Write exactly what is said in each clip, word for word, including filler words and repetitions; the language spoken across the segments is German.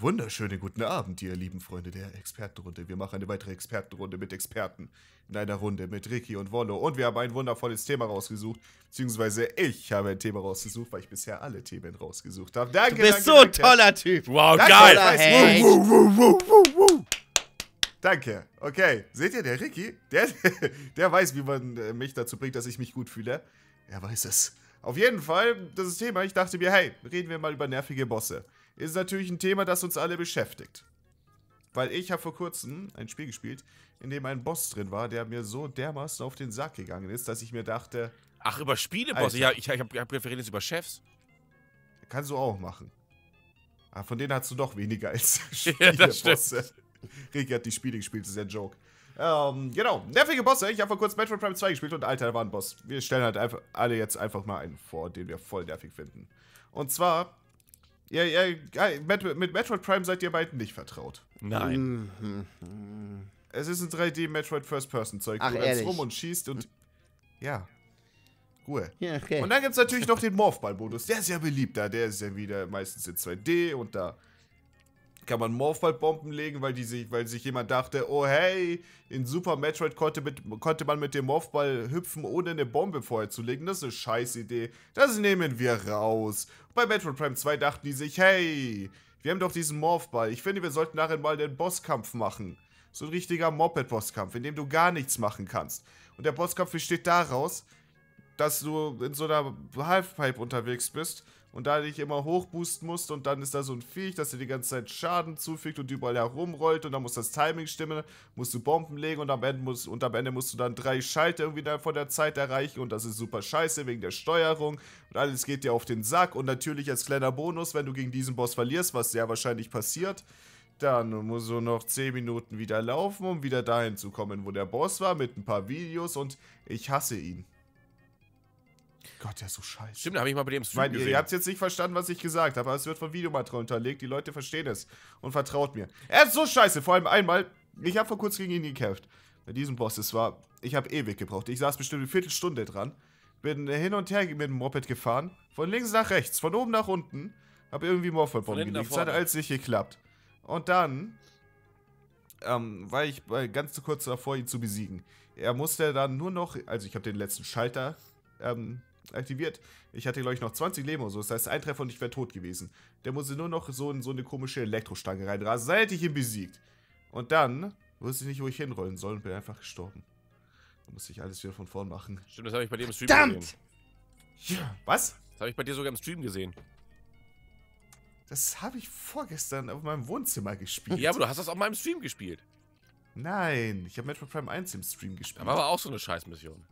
Wunderschönen guten Abend, ihr lieben Freunde der Expertenrunde. Wir machen eine weitere Expertenrunde mit Experten. In einer Runde mit Ricky und Wollo. Und wir haben ein wundervolles Thema rausgesucht. Beziehungsweise ich habe ein Thema rausgesucht, weil ich bisher alle Themen rausgesucht habe. Danke, du bist danke, so ein danke. toller Typ. Wow, danke, geil. Hey. Wuh, wuh, wuh, wuh, wuh. Danke. Okay, seht ihr, der Ricky, der, der weiß, wie man mich dazu bringt, dass ich mich gut fühle. Er weiß es. Auf jeden Fall, das ist Thema. Ich dachte mir, hey, reden wir mal über nervige Bosse. Ist natürlich ein Thema, das uns alle beschäftigt. Weil ich habe vor kurzem ein Spiel gespielt, in dem ein Boss drin war, der mir so dermaßen auf den Sack gegangen ist, dass ich mir dachte... Ach, über Spielebosse? Ja, ich, ich habe hab referiert jetzt über Chefs. Kannst du auch machen. Aber von denen hast du doch weniger als Spielebosse. Ja, Ricky hat die Spiele gespielt, das ist ja ein Joke. Ähm, genau, nervige Bosse. Ich habe vor kurzem Metroid Prime zwei gespielt und Alter, da war ein Boss. Wir stellen halt einfach alle jetzt einfach mal einen vor, den wir voll nervig finden. Und zwar... Ja, ja, mit Metroid Prime seid ihr beiden nicht vertraut. Nein. Mhm. Es ist ein drei D Metroid First-Person-Zeug. Du rennst rum und schießt und... Ja. Ruhe. Ja, okay. Und dann gibt es natürlich noch den Morphball-Modus. Der ist ja beliebter. Der ist ja wieder meistens in zwei D und da kann man Morphball-Bomben legen, weil, die sich, weil sich jemand dachte, oh hey, in Super Metroid konnte, mit, konnte man mit dem Morphball hüpfen, ohne eine Bombe vorher zu legen. Das ist eine Scheißidee. Das nehmen wir raus. Bei Metroid Prime zwei dachten die sich, hey, wir haben doch diesen Morphball. Ich finde, wir sollten nachher mal den Bosskampf machen. So ein richtiger Moped-Bosskampf, in dem du gar nichts machen kannst. Und der Bosskampf besteht daraus, dass du in so einer Halfpipe unterwegs bist und da dich immer hochboosten musst und dann ist da so ein Viech, das dir die ganze Zeit Schaden zufügt und überall herumrollt und dann muss das Timing stimmen, musst du Bomben legen und am Ende musst, und am Ende musst du dann drei Schalter irgendwie da von der Zeit erreichen und das ist super scheiße wegen der Steuerung und alles geht dir auf den Sack und natürlich als kleiner Bonus, wenn du gegen diesen Boss verlierst, was sehr wahrscheinlich passiert, dann musst du noch zehn Minuten wieder laufen, um wieder dahin zu kommen, wo der Boss war, mit ein paar Videos und ich hasse ihn. Gott, der ist so scheiße. Stimmt, da habe ich mal bei dem Stream gesehen. Ihr habt jetzt nicht verstanden, was ich gesagt habe, aber es wird von Videomaterial unterlegt. Die Leute verstehen es und vertraut mir. Er ist so scheiße. Vor allem einmal, ich habe vor kurzem gegen ihn gekämpft. Bei diesem Boss, es war, ich habe ewig gebraucht. Ich saß bestimmt eine Viertelstunde dran, bin hin und her mit dem Moped gefahren, von links nach rechts, von oben nach unten, habe irgendwie Morphball-Bomben gelegt. Das hat alles nicht geklappt. Und dann ähm, war ich ganz zu kurz davor, ihn zu besiegen. Er musste dann nur noch, also ich habe den letzten Schalter ähm, aktiviert. Ich hatte, glaube ich, noch zwanzig Leben oder so. Das heißt, ein Treffer und ich wäre tot gewesen. Der musste nur noch so in so eine komische Elektrostange reinrasen. Dann hätte ich ihn besiegt. Und dann wusste ich nicht, wo ich hinrollen soll und bin einfach gestorben. Da musste ich alles wieder von vorn machen. Stimmt, das habe ich bei dir im Stream Verdammt! gesehen. Ja, was? Das habe ich bei dir sogar im Stream gesehen. Das habe ich vorgestern auf meinem Wohnzimmer gespielt. Ja, aber du hast das auf meinem Stream gespielt. Nein, ich habe Metroid Prime eins im Stream gespielt. Da war aber auch so eine Scheißmission.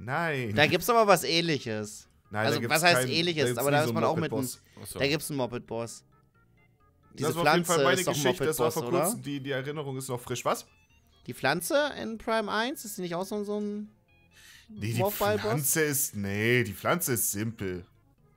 Nein. Da gibt's aber was Ähnliches. Nein, also, da gibt's was heißt kein, Ähnliches? Da aber da ist so man auch mit einem. Da gibt's einen Moped-Boss. Diese das war auf jeden Fall meine Geschichte. Das war vor kurzem. Die, die Erinnerung ist noch frisch. Was? Die Pflanze in Prime eins? Ist die nicht auch so, so ein. Nee, die Pflanze ist. Nee, die Pflanze ist simpel.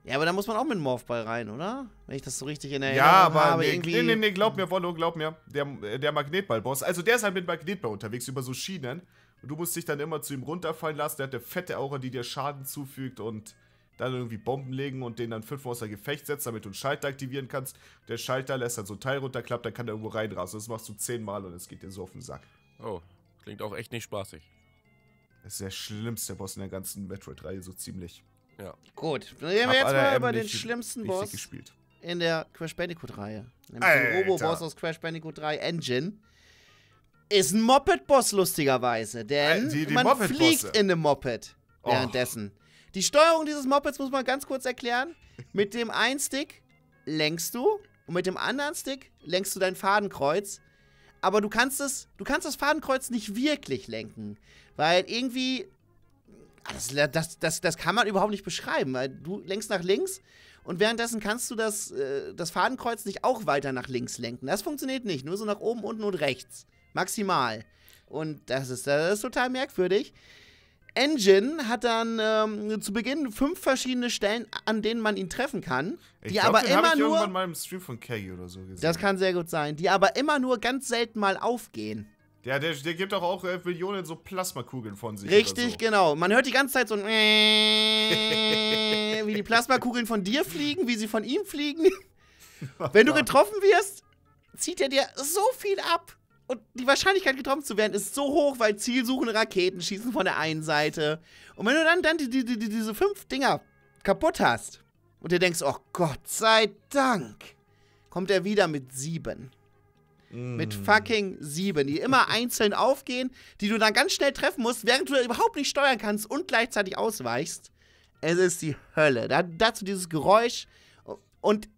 Ja, aber da muss man auch mit dem Morphball rein, oder? Wenn ich das so richtig in Erinnerung habe. Ja, aber nee, nee, nee, nee, glaub mir, Wollo, glaub mir. Der, der Magnetball-Boss. Also, der ist halt mit Magnetball unterwegs über so Schienen. Und du musst dich dann immer zu ihm runterfallen lassen. Der hat eine fette Aura, die dir Schaden zufügt und dann irgendwie Bomben legen und den dann fünfmal außer Gefecht setzt, damit du einen Schalter aktivieren kannst. Der Schalter lässt dann so ein Teil runterklappen, dann kann der irgendwo reinrasen. Das machst du zehnmal und es geht dir so auf den Sack. Oh, klingt auch echt nicht spaßig. Das ist der schlimmste Boss in der ganzen Metroid-Reihe, so ziemlich. Ja. Gut, dann reden wir jetzt mal über den schlimmsten Boss gespielt. in der Crash Bandicoot-Reihe. Nämlich den Robo-Boss aus Crash Bandicoot drei Engine. Ist ein Moped-Boss, lustigerweise, denn die, die man fliegt in einem Moped währenddessen. Oh. Die Steuerung dieses Mopeds muss man ganz kurz erklären. Mit dem einen Stick lenkst du und mit dem anderen Stick lenkst du dein Fadenkreuz. Aber du kannst, es, du kannst das Fadenkreuz nicht wirklich lenken, weil irgendwie, das, das, das, das kann man überhaupt nicht beschreiben, weil du lenkst nach links und währenddessen kannst du das, das Fadenkreuz nicht auch weiter nach links lenken. Das funktioniert nicht, nur so nach oben, unten und rechts. Maximal. Und das ist, das ist total merkwürdig. Engine hat dann ähm, zu Beginn fünf verschiedene Stellen, an denen man ihn treffen kann. Die ich glaub, aber den immer hab ich nur. Irgendwann mal im Stream von Kay oder so gesehen. Das kann sehr gut sein. Die aber immer nur ganz selten mal aufgehen. Ja, der, der gibt doch auch äh, Millionen so Plasmakugeln von sich. Richtig, so. Genau. Man hört die ganze Zeit so ein wie die Plasmakugeln von dir fliegen, wie sie von ihm fliegen. Wenn du getroffen wirst, zieht er dir so viel ab. Und die Wahrscheinlichkeit, getroffen zu werden, ist so hoch, weil zielsuchende Raketen schießen von der einen Seite. Und wenn du dann, dann die, die, die, diese fünf Dinger kaputt hast und dir denkst, oh Gott sei Dank, kommt er wieder mit sieben. Mm. Mit fucking sieben, die immer einzeln aufgehen, die du dann ganz schnell treffen musst, während du überhaupt nicht steuern kannst und gleichzeitig ausweichst. Es ist die Hölle. Da, dazu dieses Geräusch. Und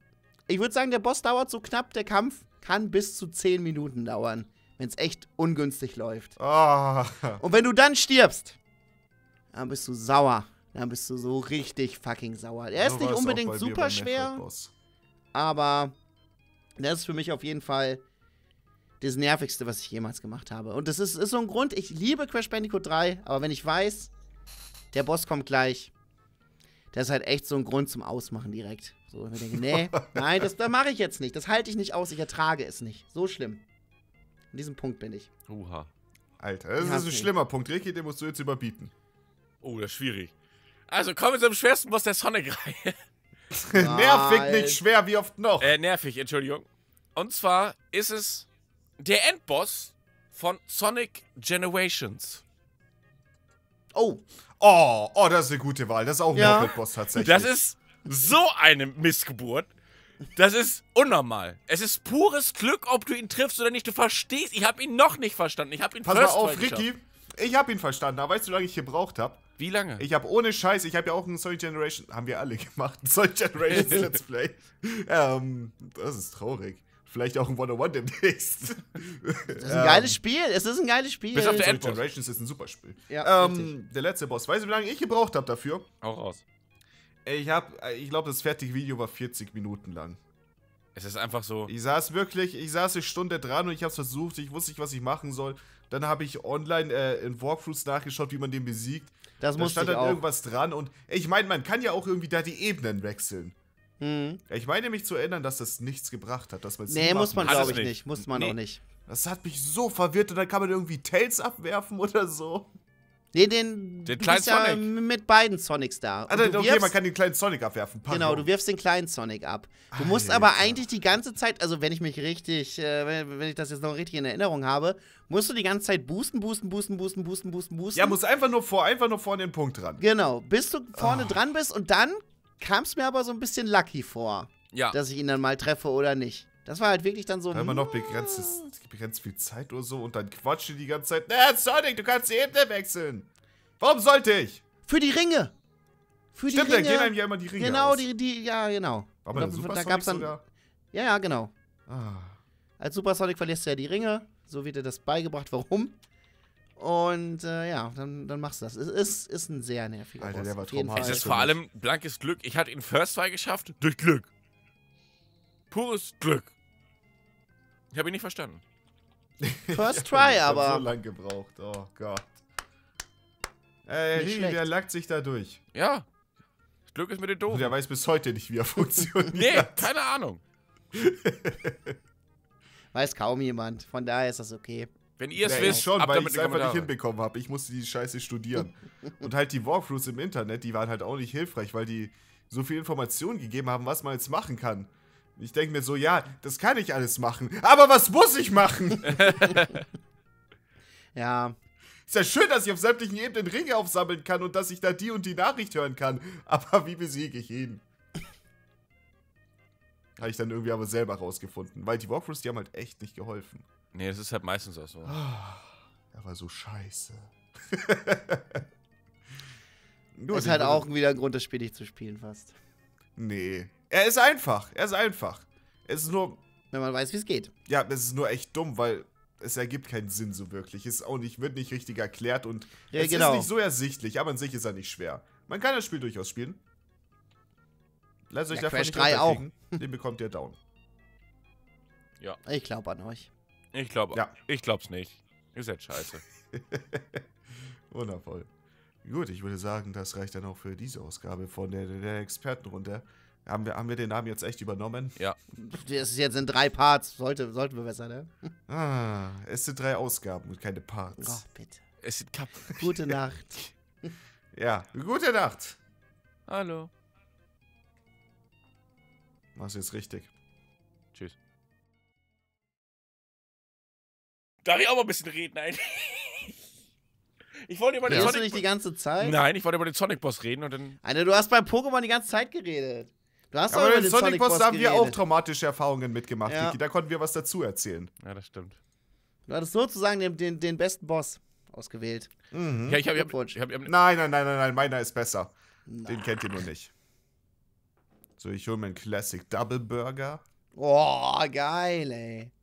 ich würde sagen, der Boss dauert so knapp, der Kampf kann bis zu zehn Minuten dauern, wenn es echt ungünstig läuft. Oh. Und wenn du dann stirbst, dann bist du sauer. Dann bist du so richtig fucking sauer. Er ist nicht unbedingt super schwer, aber das ist für mich auf jeden Fall das Nervigste, was ich jemals gemacht habe. Und das ist, ist so ein Grund, ich liebe Crash Bandicoot drei, aber wenn ich weiß, der Boss kommt gleich, das ist halt echt so ein Grund zum Ausmachen direkt. So, wenn ich denke, nee, nein, das, das mache ich jetzt nicht. Das halte ich nicht aus, ich ertrage es nicht. So schlimm. An diesem Punkt bin ich. Uha. Alter, das ist ein schlimmer Punkt. Ricky, den musst du jetzt überbieten. Oh, das ist schwierig. Also kommen wir zum schwersten Boss der Sonic-Reihe. Nervig, nicht schwer, wie oft noch? Äh, nervig, Entschuldigung. Und zwar ist es der Endboss von Sonic Generations. Oh. Oh, oh, das ist eine gute Wahl. Das ist auch ein Endboss tatsächlich. Das ist so eine Missgeburt. Das ist unnormal. Es ist pures Glück, ob du ihn triffst oder nicht. Du verstehst. Ich habe ihn noch nicht verstanden. Ich habe ihn Pass mal auf, Ricky. Ich habe ihn verstanden. Aber weißt du, wie lange ich gebraucht habe? Wie lange? Ich habe ohne Scheiß, ich habe ja auch ein Sonic Generation, haben wir alle gemacht, ein Sonic Generations Let's Play. Ähm, das ist traurig. Vielleicht auch ein one oh one demnächst. Das ist ein ähm, geiles Spiel, es ist ein geiles Spiel. Bis auf der Sonic Generations ist ein super Spiel. Ja, ähm, der letzte Boss, weißt du, wie lange ich gebraucht habe dafür? Auch raus. Ich habe, ich glaube, das fertige Video war vierzig Minuten lang. Es ist einfach so. Ich saß wirklich, ich saß eine Stunde dran und ich habe es versucht, ich wusste nicht, was ich machen soll. Dann habe ich online äh, in Walkthroughs nachgeschaut, wie man den besiegt. Das da stand dann auch irgendwas dran und ich meine, man kann ja auch irgendwie da die Ebenen wechseln. Mhm. Ich meine mich zu erinnern, dass das nichts gebracht hat, dass man es nee, nicht muss man glaube ich nicht. nicht. Muss man nee. auch nicht. Das hat mich so verwirrt und dann kann man irgendwie Tails abwerfen oder so. Nee, den, den kleinen Sonic. Ja mit beiden Sonics da. Also, okay, wirfst, man kann den kleinen Sonic abwerfen. Pardon. Genau, du wirfst den kleinen Sonic ab. Du Alter. musst aber eigentlich die ganze Zeit, also wenn ich mich richtig, äh, wenn, wenn ich das jetzt noch richtig in Erinnerung habe, musst du die ganze Zeit boosten, boosten, boosten, boosten, boosten, boosten, boosten. Ja, musst einfach nur vor, einfach nur vorne den Punkt dran. Genau, bis du vorne oh. dran bist und dann kam es mir aber so ein bisschen lucky vor, ja. dass ich ihn dann mal treffe oder nicht. Das war halt wirklich dann so. Da haben wir noch begrenzt, begrenzt viel Zeit oder so und dann quatscht die die ganze Zeit. Na, Sonic, du kannst die Ebene wechseln. Warum sollte ich? Für die Ringe. Für Stimmt, die Ringe. Dann gehen einem ja immer die Ringe Genau, aus. die, die, ja, genau. War man Super Sonic dann, sogar? Ja, ja, genau. Ah. Als Super Sonic verlierst du ja die Ringe. So wird dir das beigebracht, warum. Und äh, ja, dann, dann machst du das. Es ist, ist ein sehr nerviger Alter, Boss, der war traumhaft. Es ist vor allem blankes Glück. Ich hatte ihn First Try geschafft durch Glück. Pures Glück. Ich habe ihn nicht verstanden. First Try, aber. Ich hab so lange gebraucht, oh Gott. Ey, Ricky, der lackt sich da durch. Ja. Das Glück ist mit den Doofen. Der weiß bis heute nicht, wie er funktioniert. Nee, keine Ahnung. Weiß kaum jemand. Von daher ist das okay. Wenn ihr es wisst, schon, weil ich es einfach nicht hinbekommen habe. Ich musste die Scheiße studieren. Und halt die Walkthroughs im Internet, die waren halt auch nicht hilfreich, weil die so viel Informationen gegeben haben, was man jetzt machen kann. Ich denke mir so, ja, das kann ich alles machen, aber was muss ich machen? Ja. Ist ja schön, dass ich auf sämtlichen Ebenen Ringe aufsammeln kann und dass ich da die und die Nachricht hören kann, aber wie besiege ich ihn? Habe ich dann irgendwie aber selber rausgefunden, weil die Walkthroughs, die haben halt echt nicht geholfen. Nee, das ist halt meistens auch so. Er war so scheiße. Nur ist halt auch wieder ein Grund, das Spiel nicht zu spielen fast. Nee. Er ist einfach, er ist einfach. Es ist nur... Wenn man weiß, wie es geht. Ja, das ist nur echt dumm, weil es ergibt keinen Sinn so wirklich. Es ist auch nicht, wird nicht richtig erklärt und ja, es genau. ist nicht so ersichtlich, aber an sich ist er nicht schwer. Man kann das Spiel durchaus spielen. Lasst euch ja, davon nicht unterkriegen. Den bekommt ihr down. Ja. Ich glaube an euch. Ich glaube ja. Ich glaub's nicht. Ihr seid scheiße. Wundervoll. Gut, ich würde sagen, das reicht dann auch für diese Ausgabe von der, der Expertenrunde. Haben wir, haben wir den Namen jetzt echt übernommen? Ja. Das ist jetzt in drei Parts. Sollte, sollten wir besser, ne? Ah, es sind drei Ausgaben und keine Parts. Oh, bitte. Es sind Kap Gute Nacht. Ja, gute Nacht. Hallo. Mach's jetzt richtig. Tschüss. Darf ich auch mal ein bisschen reden eigentlich? Ich wollte über den Sonic. Hast du nicht die ganze Zeit? Nein, ich wollte über den Sonic-Boss reden und dann. Alter, du hast bei Pokémon die ganze Zeit geredet. Du hast ja, aber über den Sonic-Boss haben wir auch traumatische Erfahrungen mitgemacht, ja. Vicky. Da konnten wir was dazu erzählen. Ja, das stimmt. Du hattest sozusagen den, den, den besten Boss ausgewählt. Mhm. Ja, ich hab, ich hab, ich hab, ich hab, nein, nein, nein, nein, nein, meiner ist besser. Na. Den kennt ihr nur nicht. So, ich hole mir einen Classic Double Burger. Oh, geil, ey.